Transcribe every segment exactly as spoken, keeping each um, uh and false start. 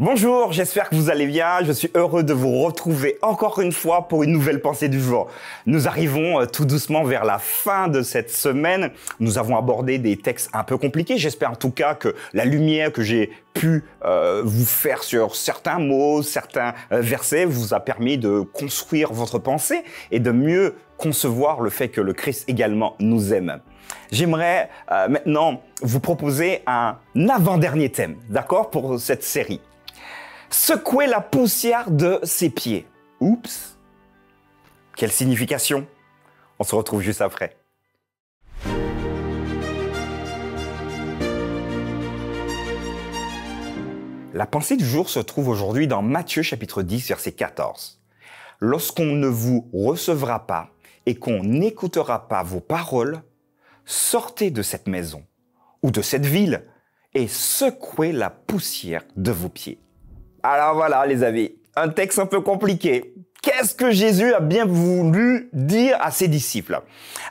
Bonjour, j'espère que vous allez bien. Je suis heureux de vous retrouver encore une fois pour une nouvelle pensée du jour. Nous arrivons tout doucement vers la fin de cette semaine. Nous avons abordé des textes un peu compliqués. J'espère en tout cas que la lumière que j'ai pu euh, vous faire sur certains mots, certains euh, versets vous a permis de construire votre pensée et de mieux concevoir le fait que le Christ également nous aime. J'aimerais euh, maintenant vous proposer un avant-dernier thème, d'accord, pour cette série. Secouer la poussière de ses pieds. Oups! Quelle signification? On se retrouve juste après. La pensée du jour se trouve aujourd'hui dans Matthieu chapitre dix, verset quatorze. « Lorsqu'on ne vous recevra pas et qu'on n'écoutera pas vos paroles, sortez de cette maison ou de cette ville et secouez la poussière de vos pieds. » Alors voilà les amis, un texte un peu compliqué. Qu'est-ce que Jésus a bien voulu dire à ses disciples?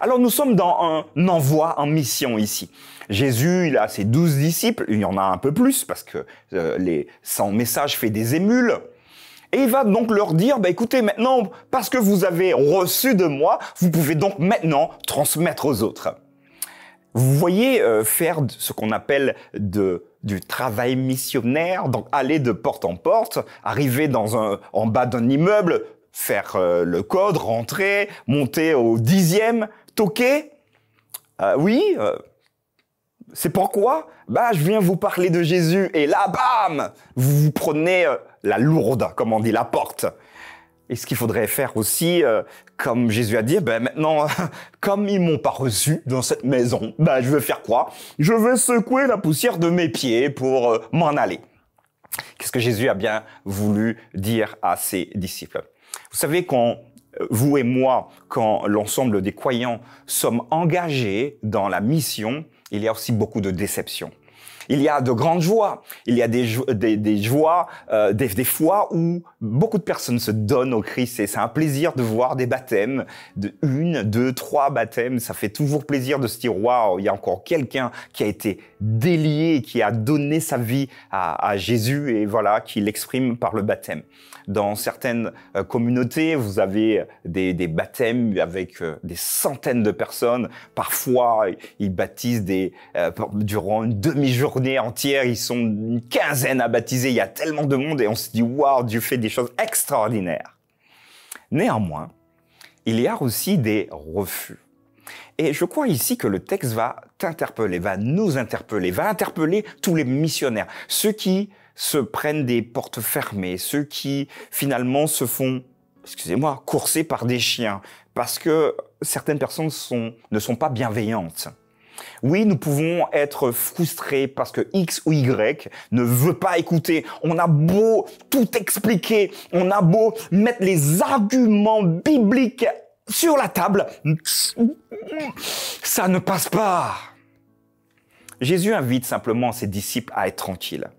Alors nous sommes dans un envoi en mission ici. Jésus, il a ses douze disciples, il y en a un peu plus parce que euh, les, son message fait des émules. Et il va donc leur dire, bah, écoutez, maintenant, parce que vous avez reçu de moi, vous pouvez donc maintenant transmettre aux autres. Vous voyez euh, faire ce qu'on appelle de, du travail missionnaire, donc aller de porte en porte, arriver dans un, en bas d'un immeuble, faire euh, le code, rentrer, monter au dixième, toquer. Euh, oui, euh, c'est pourquoi bah, je viens vous parler de Jésus et là, bam, vous vous prenez euh, la lourde, comme on dit, la porte. Et ce qu'il faudrait faire aussi, euh, comme Jésus a dit, ben maintenant, euh, comme ils m'ont pas reçu dans cette maison, ben je vais faire quoi? Je vais secouer la poussière de mes pieds pour euh, m'en aller. Qu'est-ce que Jésus a bien voulu dire à ses disciples? Vous savez, quand vous et moi, quand l'ensemble des croyants sommes engagés dans la mission, il y a aussi beaucoup de déceptions. Il y a de grandes joies, il y a des, jo des, des joies, euh, des, des fois où beaucoup de personnes se donnent au Christ et c'est un plaisir de voir des baptêmes, de une, deux, trois baptêmes, ça fait toujours plaisir de se dire « waouh, il y a encore quelqu'un qui a été délié, qui a donné sa vie à, à Jésus et voilà, qui l'exprime par le baptême ». Dans certaines euh, communautés, vous avez des, des baptêmes avec euh, des centaines de personnes, parfois ils baptisent des, euh, durant une demi-journée entière, ils sont une quinzaine à baptiser, il y a tellement de monde et on se dit « waouh, Dieu fait des choses extraordinaires ». Néanmoins, il y a aussi des refus. Et je crois ici que le texte va t'interpeller, va nous interpeller, va interpeller tous les missionnaires, ceux qui se prennent des portes fermées, ceux qui finalement se font, excusez-moi, courser par des chiens parce que certaines personnes sont, ne sont pas bienveillantes. Oui, nous pouvons être frustrés parce que X ou Y ne veut pas écouter. On a beau tout expliquer, on a beau mettre les arguments bibliques sur la table, ça ne passe pas. Jésus invite simplement ses disciples à être tranquilles.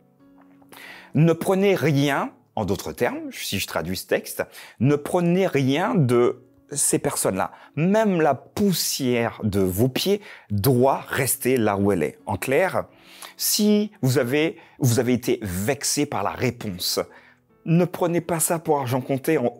Ne prenez rien, en d'autres termes, si je traduis ce texte, ne prenez rien de ces personnes-là, même la poussière de vos pieds doit rester là où elle est. En clair, si vous avez, vous avez été vexé par la réponse, ne prenez pas ça pour argent comptant,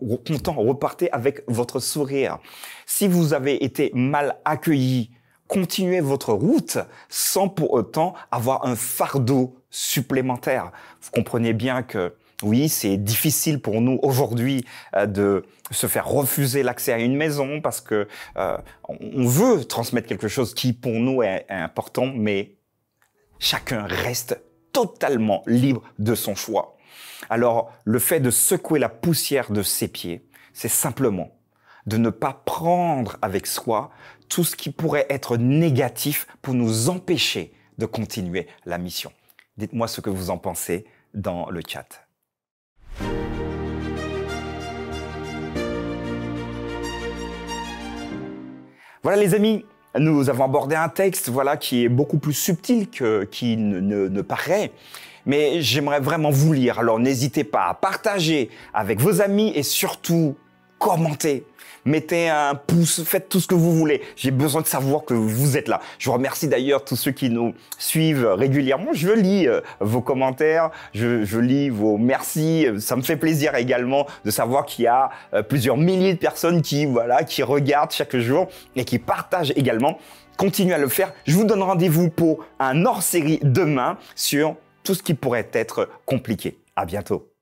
repartez avec votre sourire. Si vous avez été mal accueilli, continuez votre route sans pour autant avoir un fardeau supplémentaire. Vous comprenez bien que oui, c'est difficile pour nous aujourd'hui euh, de se faire refuser l'accès à une maison parce que euh, on veut transmettre quelque chose qui pour nous est, est important, mais chacun reste totalement libre de son choix. Alors, le fait de secouer la poussière de ses pieds, c'est simplement de ne pas prendre avec soi tout ce qui pourrait être négatif pour nous empêcher de continuer la mission. Dites-moi ce que vous en pensez dans le chat. Voilà les amis, nous avons abordé un texte voilà, qui est beaucoup plus subtil que qu'il ne, ne, ne paraît, mais j'aimerais vraiment vous lire. Alors n'hésitez pas à partager avec vos amis et surtout commenter. mettez un pouce, faites tout ce que vous voulez. J'ai besoin de savoir que vous êtes là. Je vous remercie d'ailleurs tous ceux qui nous suivent régulièrement. Je lis euh, vos commentaires, je, je lis vos merci. Ça me fait plaisir également de savoir qu'il y a euh, plusieurs milliers de personnes qui, voilà, qui regardent chaque jour et qui partagent également. Continuez à le faire. Je vous donne rendez-vous pour un hors-série demain sur tout ce qui pourrait être compliqué. À bientôt.